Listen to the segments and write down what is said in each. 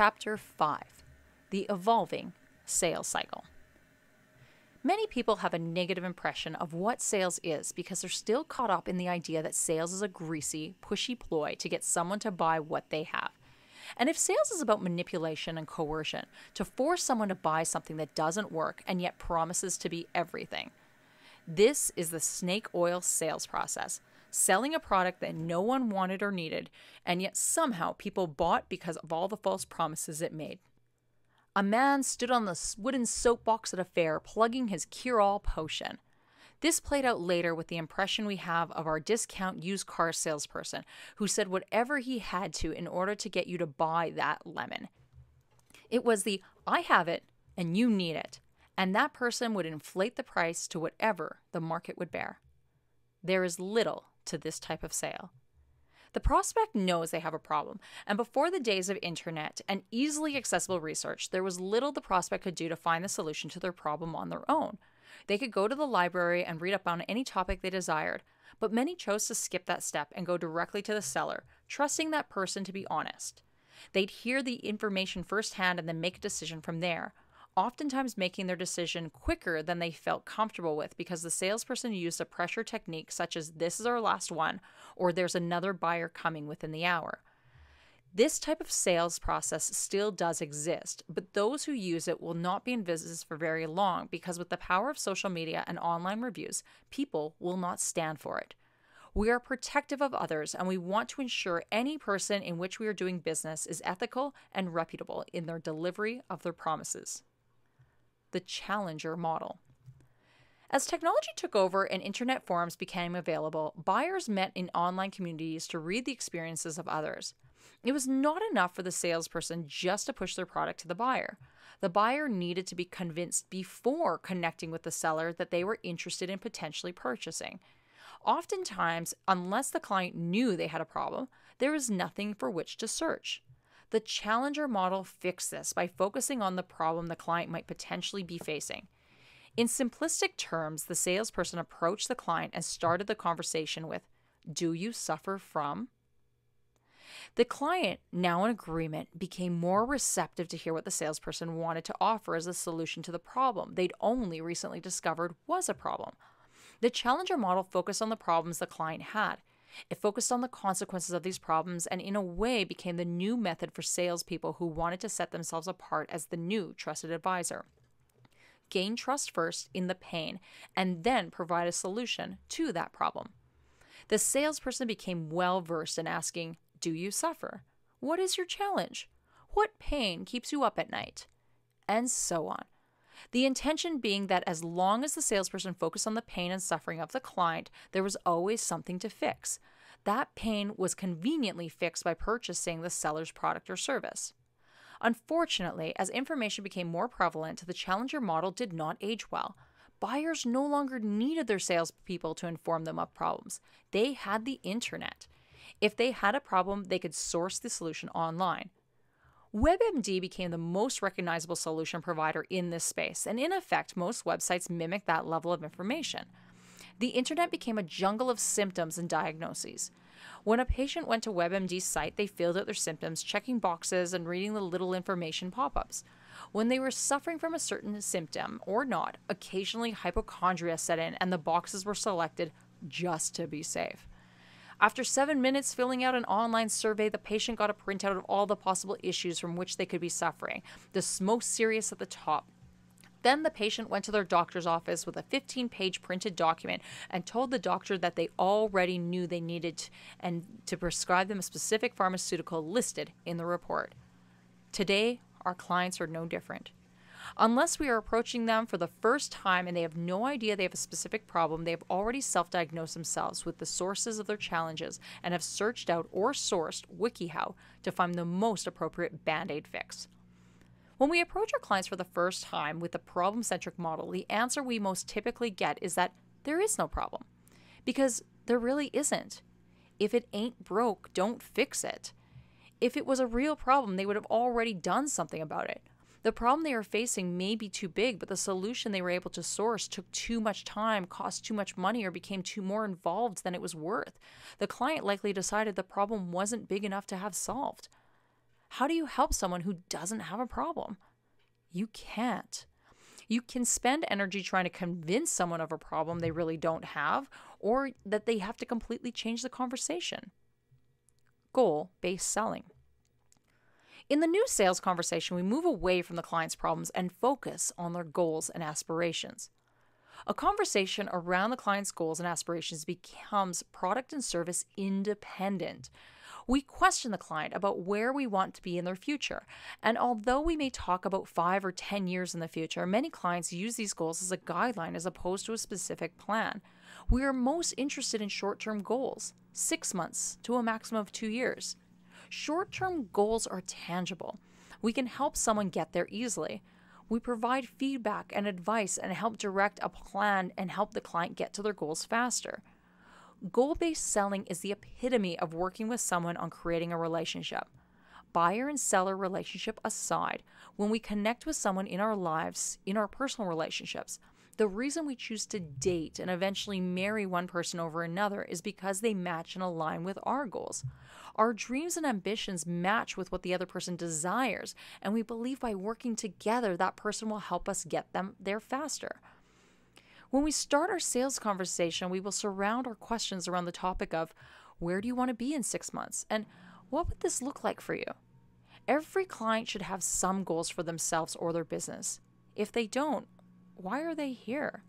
Chapter 5, The Evolving Sales Cycle. Many people have a negative impression of what sales is because they're still caught up in the idea that sales is a greasy, pushy ploy to get someone to buy what they have. And if sales is about manipulation and coercion, to force someone to buy something that doesn't work and yet promises to be everything. This is the snake oil sales process, selling a product that no one wanted or needed, and yet somehow people bought because of all the false promises it made. A man stood on the wooden soapbox at a fair, plugging his cure-all potion. This played out later with the impression we have of our discount used car salesperson who said whatever he had to in order to get you to buy that lemon. It was the "I have it and you need it," and that person would inflate the price to whatever the market would bear. There is little to this type of sale. The prospect knows they have a problem, and before the days of internet and easily accessible research, there was little the prospect could do to find the solution to their problem on their own. They could go to the library and read up on any topic they desired, but many chose to skip that step and go directly to the seller, trusting that person to be honest. They'd hear the information firsthand and then make a decision from there, oftentimes making their decision quicker than they felt comfortable with because the salesperson used a pressure technique such as "this is our last one" or "there's another buyer coming within the hour." This type of sales process still does exist, but those who use it will not be in business for very long because with the power of social media and online reviews, people will not stand for it. We are protective of others and we want to ensure any person in which we are doing business is ethical and reputable in their delivery of their promises. The challenger model. As technology took over and internet forums became available, buyers met in online communities to read the experiences of others. It was not enough for the salesperson just to push their product to the buyer. The buyer needed to be convinced before connecting with the seller that they were interested in potentially purchasing. Oftentimes, unless the client knew they had a problem, there was nothing for which to search. The challenger model fixed this by focusing on the problem the client might potentially be facing. In simplistic terms, the salesperson approached the client and started the conversation with, "Do you suffer from?" The client, now in agreement, became more receptive to hear what the salesperson wanted to offer as a solution to the problem they'd only recently discovered was a problem. The challenger model focused on the problems the client had. It focused on the consequences of these problems and in a way became the new method for salespeople who wanted to set themselves apart as the new trusted advisor. Gain trust first in the pain and then provide a solution to that problem. The salesperson became well-versed in asking, "Do you suffer? What is your challenge? What pain keeps you up at night?" And so on. The intention being that as long as the salesperson focused on the pain and suffering of the client, there was always something to fix. That pain was conveniently fixed by purchasing the seller's product or service. Unfortunately, as information became more prevalent, the challenger model did not age well. Buyers no longer needed their salespeople to inform them of problems. They had the internet. If they had a problem, they could source the solution online. WebMD became the most recognizable solution provider in this space, and in effect, most websites mimic that level of information. The internet became a jungle of symptoms and diagnoses. When a patient went to WebMD's site, they filled out their symptoms, checking boxes and reading the little information pop-ups. When they were suffering from a certain symptom or not, occasionally hypochondria set in and the boxes were selected just to be safe. After 7 minutes filling out an online survey, the patient got a printout of all the possible issues from which they could be suffering, the most serious at the top. Then the patient went to their doctor's office with a 15-page printed document and told the doctor that they already knew they needed and to prescribe them a specific pharmaceutical listed in the report. Today, our clients are no different. Unless we are approaching them for the first time and they have no idea they have a specific problem, they have already self-diagnosed themselves with the sources of their challenges and have searched out or sourced WikiHow to find the most appropriate Band-Aid fix. When we approach our clients for the first time with the problem-centric model, the answer we most typically get is that there is no problem, because there really isn't. If it ain't broke, don't fix it. If it was a real problem, they would have already done something about it. The problem they are facing may be too big, but the solution they were able to source took too much time, cost too much money, or became too more involved than it was worth. The client likely decided the problem wasn't big enough to have solved. How do you help someone who doesn't have a problem? You can't. You can spend energy trying to convince someone of a problem they really don't have, or that they have to completely change the conversation. Goal-based selling. In the new sales conversation, we move away from the client's problems and focus on their goals and aspirations. A conversation around the client's goals and aspirations becomes product and service independent. We question the client about where we want to be in their future. And although we may talk about 5 or 10 years in the future, many clients use these goals as a guideline as opposed to a specific plan. We are most interested in short-term goals, 6 months to a maximum of 2 years. Short-term goals are tangible. We can help someone get there easily. We provide feedback and advice and help direct a plan and help the client get to their goals faster. Goal-based selling is the epitome of working with someone on creating a relationship. Buyer and seller relationship aside, when we connect with someone in our lives, in our personal relationships, the reason we choose to date and eventually marry one person over another is because they match and align with our goals. Our dreams and ambitions match with what the other person desires, and we believe by working together, that person will help us get them there faster. When we start our sales conversation, we will surround our questions around the topic of, where do you want to be in 6 months? And what would this look like for you? Every client should have some goals for themselves or their business. If they don't, why are they here?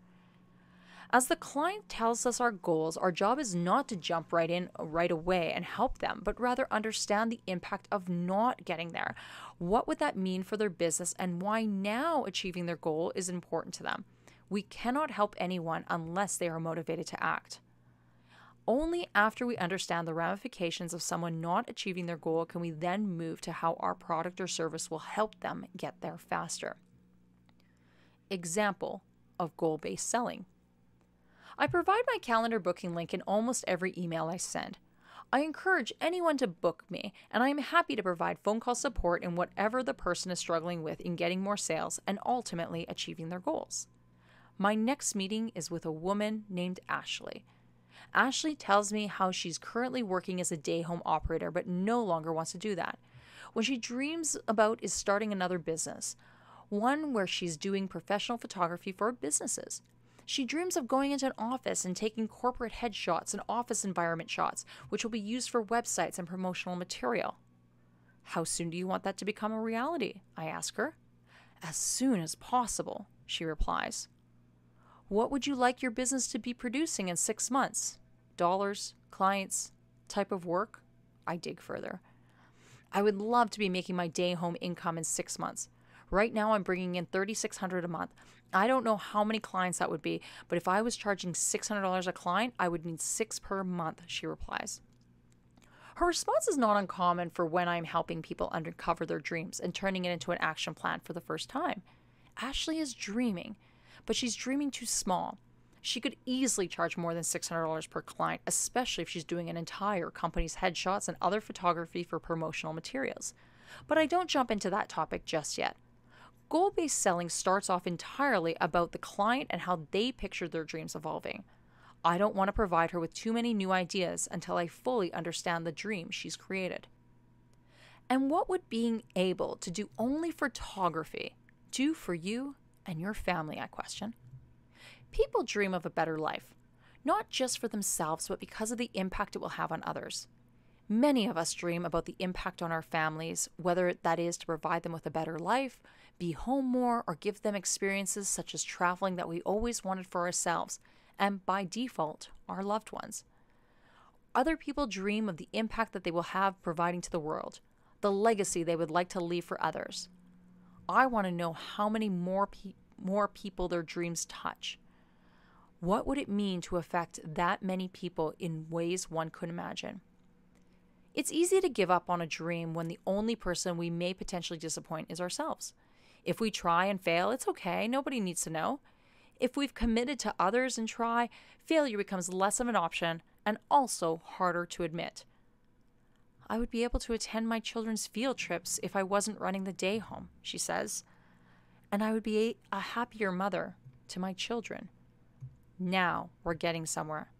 As the client tells us our goals, our job is not to jump right in right away and help them, but rather understand the impact of not getting there. What would that mean for their business and why now achieving their goal is important to them? We cannot help anyone unless they are motivated to act. Only after we understand the ramifications of someone not achieving their goal can we then move to how our product or service will help them get there faster. Example of goal-based selling. I provide my calendar booking link in almost every email I send. I encourage anyone to book me, and I am happy to provide phone call support in whatever the person is struggling with in getting more sales and ultimately achieving their goals. My next meeting is with a woman named Ashley. Ashley tells me how she's currently working as a day home operator but no longer wants to do that. What she dreams about is starting another business. One where she's doing professional photography for businesses. She dreams of going into an office and taking corporate headshots and office environment shots, which will be used for websites and promotional material. How soon do you want that to become a reality? I ask her. As soon as possible, she replies. What would you like your business to be producing in 6 months? Dollars, clients, type of work? I dig further. I would love to be making my day home income in 6 months. Right now, I'm bringing in $3,600 a month. I don't know how many clients that would be, but if I was charging $600 a client, I would need 6 per month, she replies. Her response is not uncommon for when I'm helping people uncover their dreams and turning it into an action plan for the first time. Ashley is dreaming, but she's dreaming too small. She could easily charge more than $600 per client, especially if she's doing an entire company's headshots and other photography for promotional materials. But I don't jump into that topic just yet. Goal-based selling starts off entirely about the client and how they picture their dreams evolving. I don't want to provide her with too many new ideas until I fully understand the dream she's created. And what would being able to do only photography do for you and your family, I question. People dream of a better life, not just for themselves, but because of the impact it will have on others. Many of us dream about the impact on our families, whether that is to provide them with a better life, be home more, or give them experiences such as traveling that we always wanted for ourselves, and by default, our loved ones. Other people dream of the impact that they will have providing to the world, the legacy they would like to leave for others. I want to know how many more people their dreams touch. What would it mean to affect that many people in ways one could imagine? It's easy to give up on a dream when the only person we may potentially disappoint is ourselves. If we try and fail, it's okay. Nobody needs to know. If we've committed to others and try, failure becomes less of an option and also harder to admit. I would be able to attend my children's field trips if I wasn't running the day home, she says. And I would be a happier mother to my children. Now we're getting somewhere.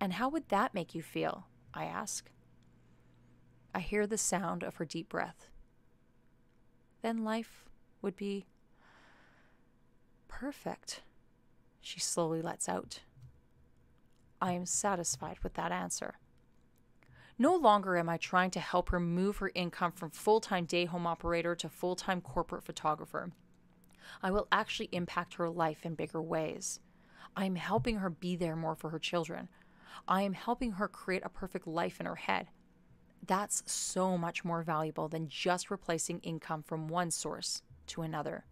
And how would that make you feel? I ask. I hear the sound of her deep breath. Then life would be perfect, she slowly lets out. I am satisfied with that answer. No longer am I trying to help her move her income from full-time day home operator to full-time corporate photographer. I will actually impact her life in bigger ways. I am helping her be there more for her children. I am helping her create a perfect life in her head. That's so much more valuable than just replacing income from one source to another.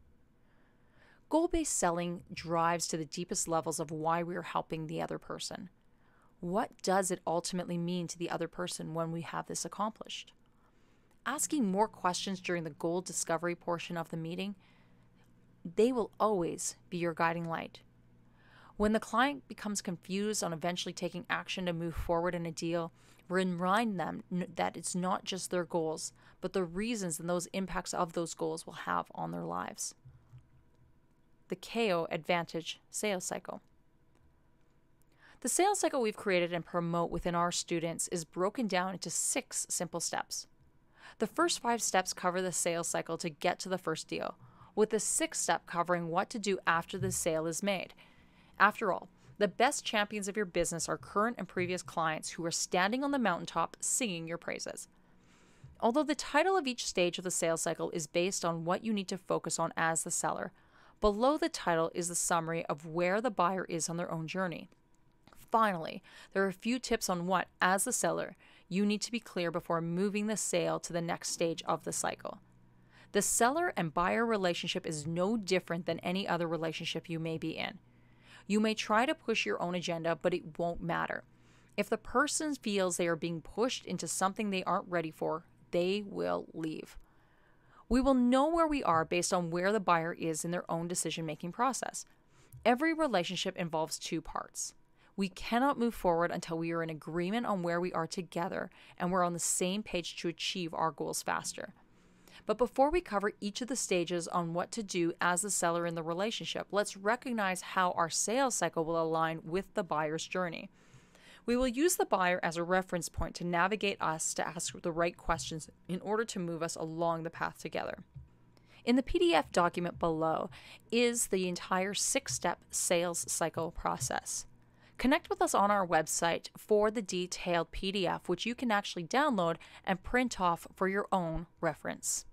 Goal-based selling drives to the deepest levels of why we are helping the other person. What does it ultimately mean to the other person when we have this accomplished? Asking more questions during the goal discovery portion of the meeting, they will always be your guiding light. When the client becomes confused on eventually taking action to move forward in a deal, remind them that it's not just their goals, but the reasons and those impacts of those goals will have on their lives. The KO Advantage sales cycle. The sales cycle we've created and promote within our students is broken down into 6 simple steps. The first 5 steps cover the sales cycle to get to the first deal, with the 6th step covering what to do after the sale is made. After all, the best champions of your business are current and previous clients who are standing on the mountaintop singing your praises. Although the title of each stage of the sales cycle is based on what you need to focus on as the seller, below the title is the summary of where the buyer is on their own journey. Finally, there are a few tips on what, as the seller, you need to be clear before moving the sale to the next stage of the cycle. The seller and buyer relationship is no different than any other relationship you may be in. You may try to push your own agenda, but it won't matter. If the person feels they are being pushed into something they aren't ready for, they will leave. We will know where we are based on where the buyer is in their own decision-making process. Every relationship involves 2 parts. We cannot move forward until we are in agreement on where we are together and we're on the same page to achieve our goals faster. But before we cover each of the stages on what to do as the seller in the relationship, let's recognize how our sales cycle will align with the buyer's journey. We will use the buyer as a reference point to navigate us to ask the right questions in order to move us along the path together. In the PDF document below is the entire 6-step sales cycle process. Connect with us on our website for the detailed PDF, which you can actually download and print off for your own reference.